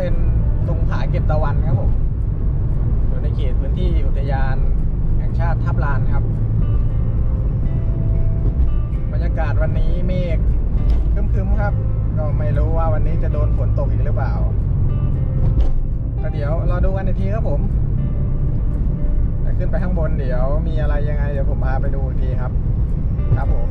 เป็นตรงผาเก็บตะวันครับผมอยู่ในเขตพื้นที่อุทยานแห่งชาติทับลานครับบรรยากาศวันนี้เมฆครึ้มๆครับก็ไม่รู้ว่าวันนี้จะโดนฝนตกอีกหรือเปล่าแต่เดี๋ยวรอดูกันอีกทีครับผมขึ้นไปข้างบนเดี๋ยวมีอะไรยังไงเดี๋ยวผมพาไปดูอีกทีครับครับผม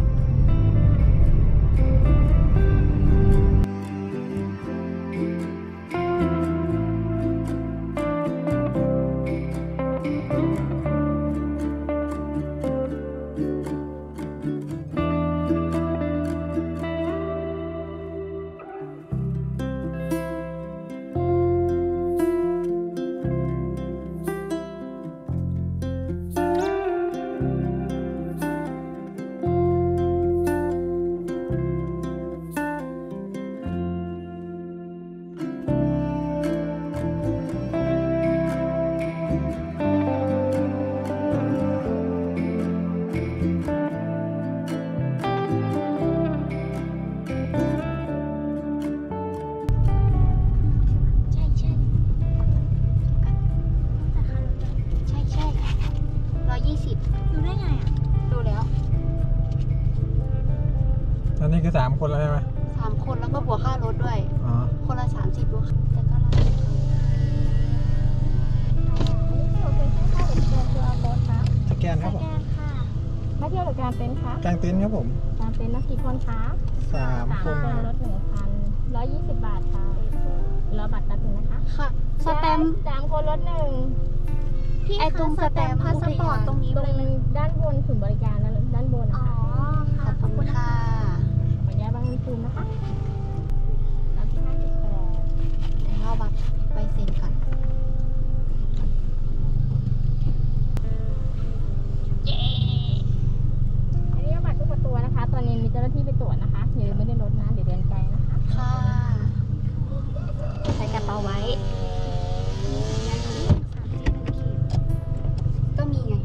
3 คนแล้วใช่ไหม3 คนแล้วก็บวกค่ารถด้วยคนละ30บวกแล้วก็สแกนครับผมมาเที่ยวหรือกางเต็นท์คะกางเต็นท์ครับผมกางเต็นท์นักกี่คนคะ3 คนรถ1,000 120 บาทค่ะรอบัตรแป๊บนึงนะคะค่ะสแตมป์3 คนรถ1ไอตรงสแตมป์พาสปอร์ตตรงนี้เลยด้านบนถึงบริการด้านบนนะคะค่ะขอบคุณค่ะดูนะคะแล้วที่นั่นจะแปลเดี๋ยวเราบัตรไปเซ็นก่อนเย้อันนี้บัตรทุกตัวนะคะตอนนี้มีเจ้าหน้าที่ไปตรวจนะคะอย่าลืมไม่ได้ลดนะเดี๋ยวเดินไกลนะคะค่ะใส่กระเป๋าไว้ก็มีไง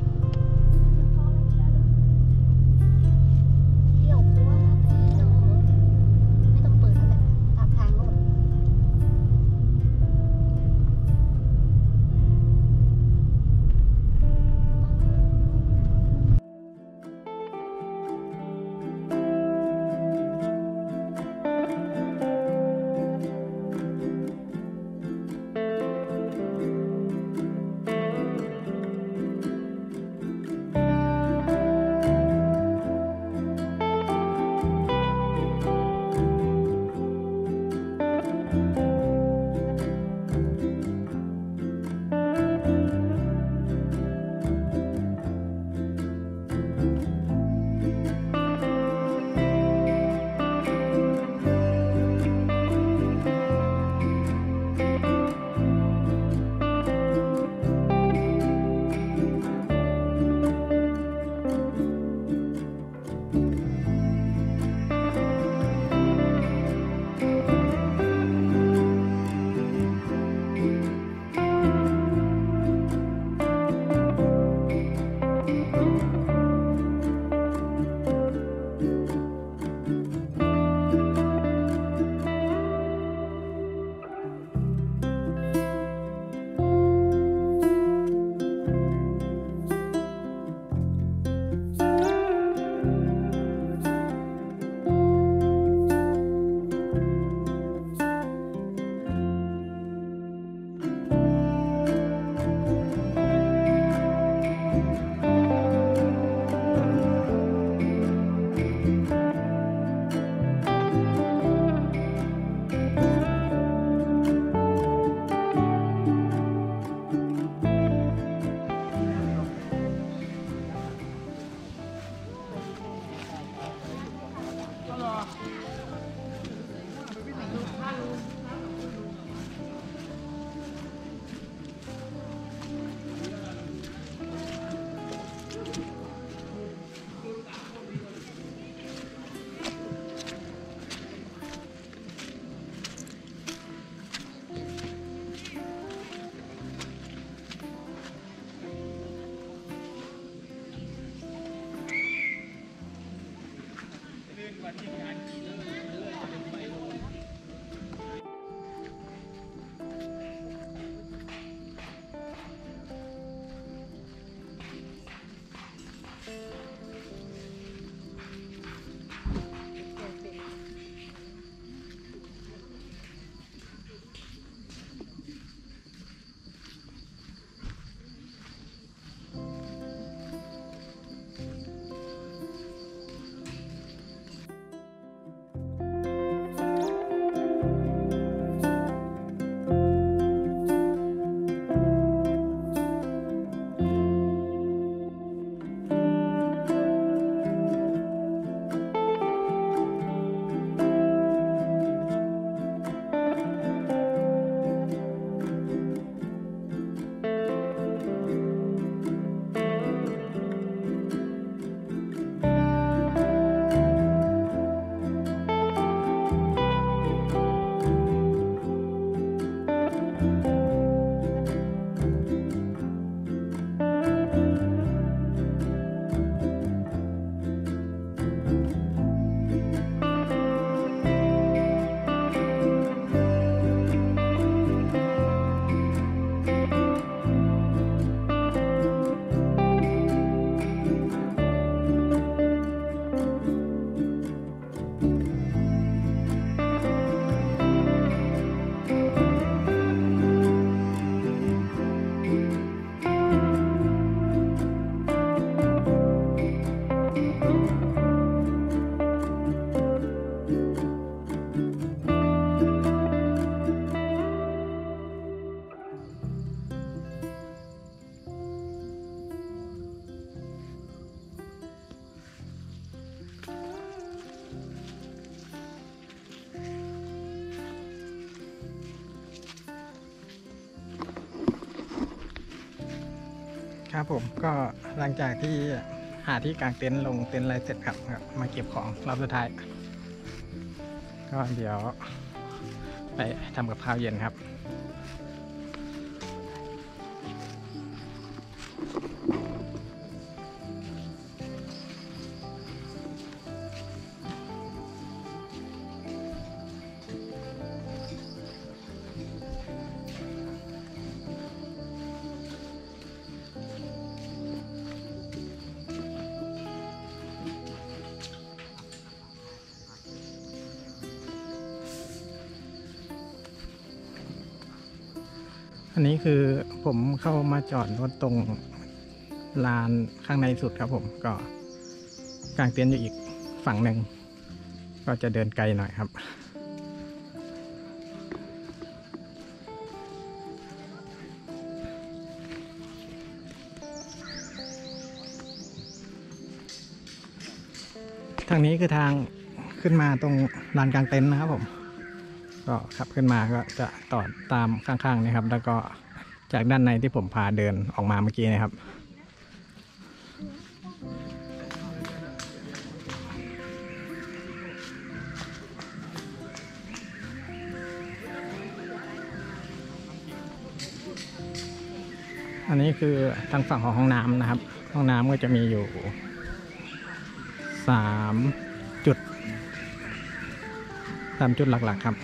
ครับผมก็หลังจากที่หาที่กางเต็นท์ลงเต็นท์อะไรเสร็จครับมาเก็บของรอบสุดท้ายก็เดี๋ยวไปทำกับข้าวเย็นครับอันนี้คือผมเข้ามาจอดรถตรงลานข้างในสุดครับผมก็กางเต็นท์อยู่อีกฝั่งหนึ่งก็จะเดินไกลหน่อยครับทางนี้คือทางขึ้นมาตรงลานกางเต็นท์นะครับผมก็ขับขึ้นมาก็จะต่อตามข้างๆนะครับแล้วก็จากด้านในที่ผมพาเดินออกมาเมื่อกี้นะครับอันนี้คือทางฝั่งของห้องน้ำนะครับห้องน้ำก็จะมีอยู่3จุดหลักๆครับ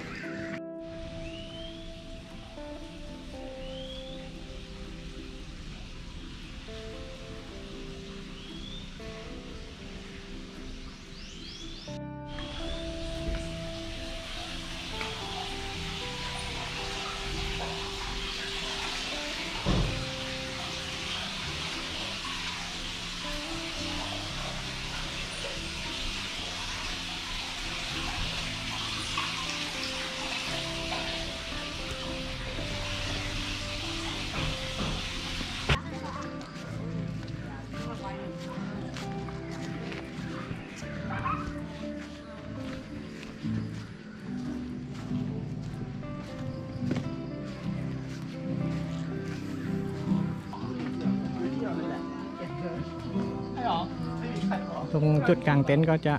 ตรงจุดกลางเต็นท์ก็จะ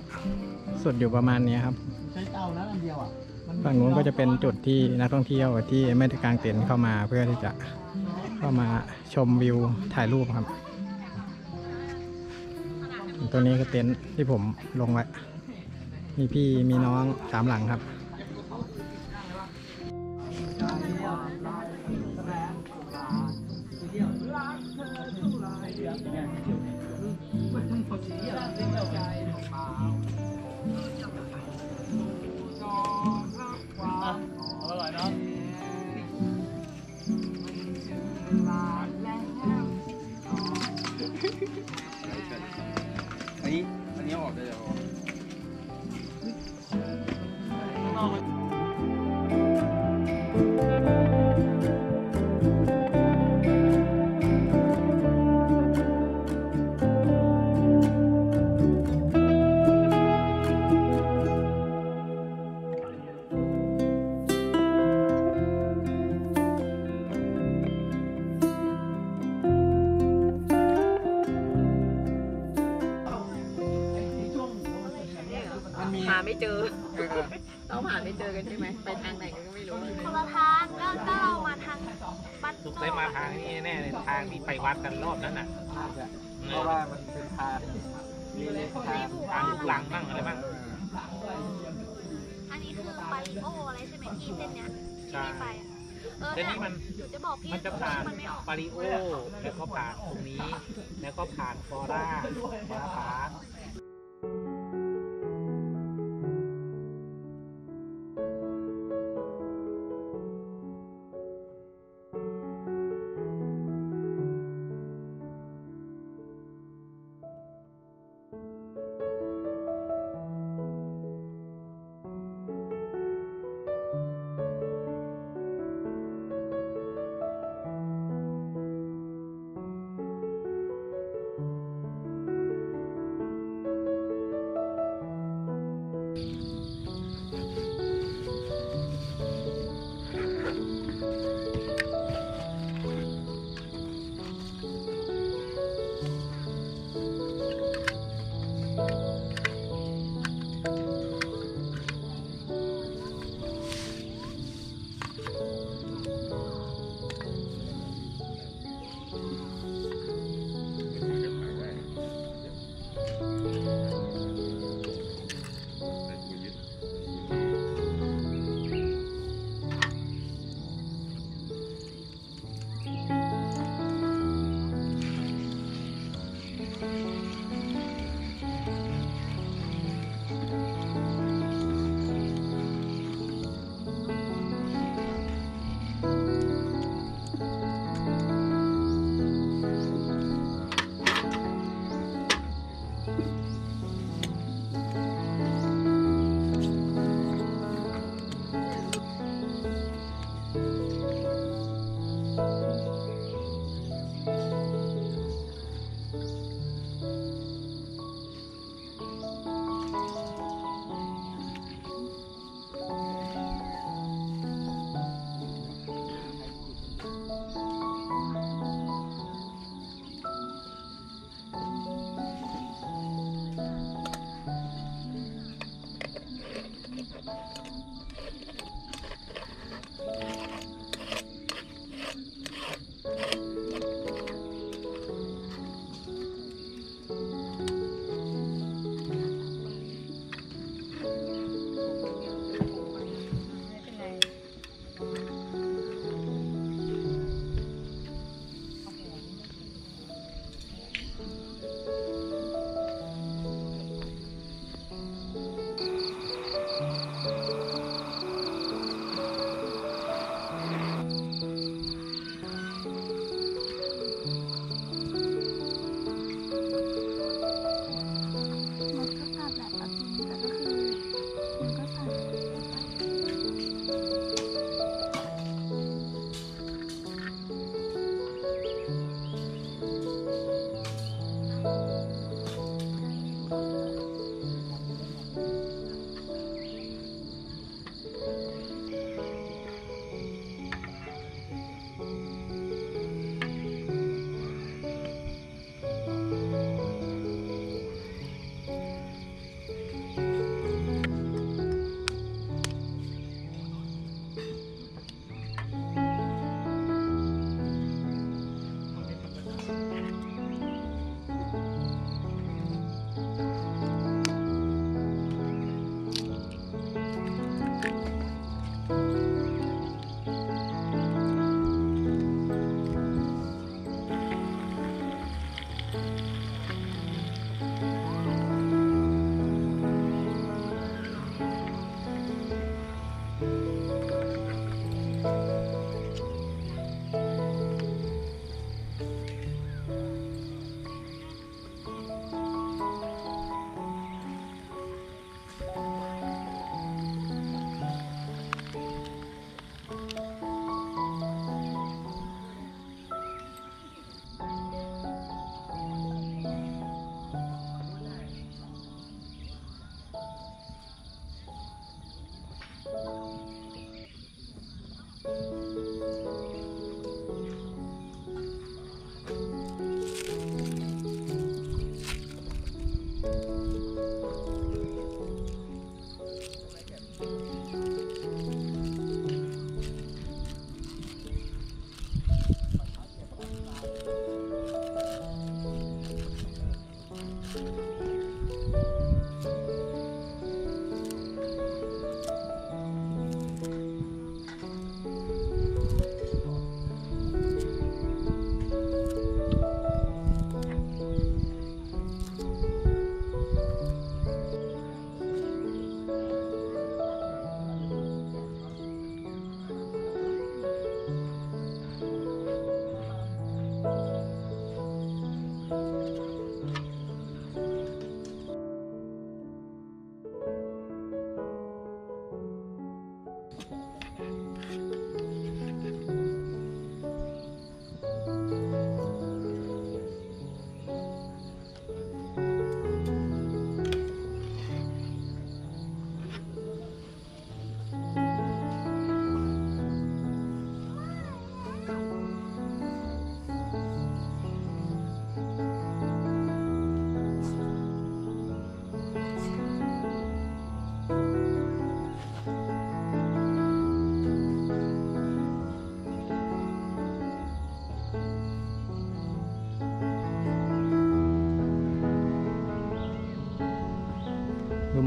สุดอยู่ประมาณนี้ครับฝั่งนู้นก็จะเป็นจุดที่นักท่องเที่ยวที่ไม่ได้กางเต็นท์เข้ามาเพื่อที่จะเข้ามาชมวิวถ่ายรูปครับตัวนี้ก็เต็นท์ที่ผมลงไว้มีพี่มีน้อง3 หลังครับอันนี้ออกได้แล้วไม่เจอเราผ่านไม่เจอกันใช่ไหมไปทางไหนก็ไม่รู้คนละทางก็เรามาทางบ้านสุดเลยมาทางนี้แน่เลยทางที่ไปวัดกันรอบนั้นน่ะเพราะว่ามันเป็นทางมีทางหลังบ้างอะไรบ้างอันนี้คือปาริโออะไรใช่ไหมที่เส้นเนี้ยที่ไปเส้นนี้มันจะผ่านปาริโอแล้วก็ผ่านตรงนี้แล้วก็ผ่านฟอร่า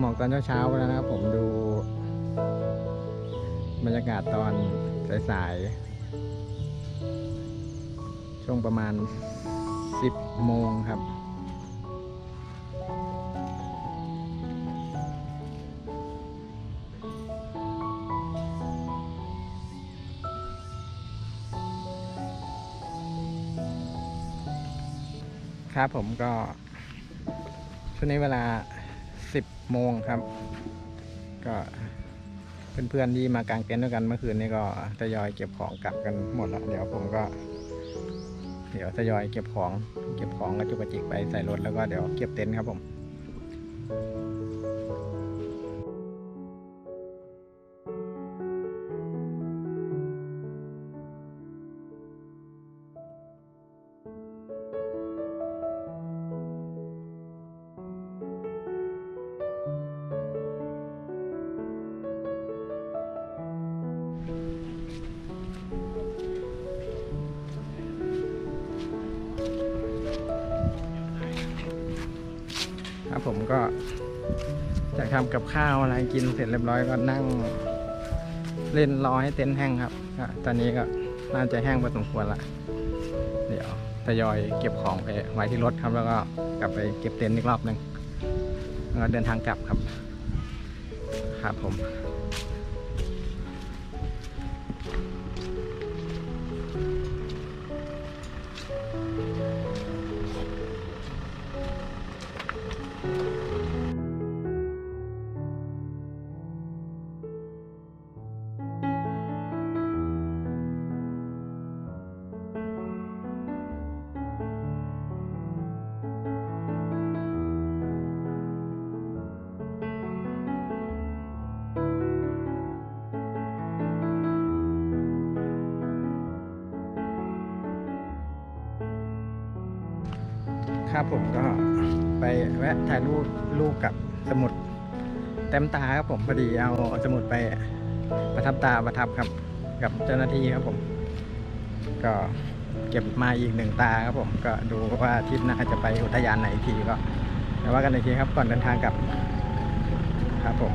กตอนเช้าๆแล้วนะครับผมดูบรรยากาศตอนสายๆช่วงประมาณ10 โมงครับครับผมก็ช่วงนี้เวลา10 โมงครับก็เพื่อนๆที่มากางเต็นท์ด้วยกันเมื่อคืนนี้ก็ทยอยเก็บของกลับกันหมดแล้วเดี๋ยวผมก็ทยอยเก็บของกระจุกกระจิกไปใส่รถแล้วก็เดี๋ยวเก็บเต็นท์ครับผมผมก็จะทำกับข้าวอะไรกินเสร็จเรียบร้อยก็นั่งเล่นรอให้เต็นท์แห้งครับตอนนี้ก็น่าจะแห้งพอสมควรละเดี๋ยวทยอยเก็บของไปไว้ที่รถครับแล้วก็กลับไปเก็บเต็นท์อีกรอบนึงแล้วก็เดินทางกลับครับครับผมครับผมก็ไปแวะถ่ายรูปกับสมุดเต็มตาครับผมพอดีเอาสมุดไปประทับตาประทับครับกับเจ้าหน้าที่ครับผมก็เก็บมาอีก1 ตาครับผมก็ดูว่าทริปหน้าจะไปอุทยานไหนทีก็แล้วว่ากันอีกทีครับก่อนเดินทางกลับครับผม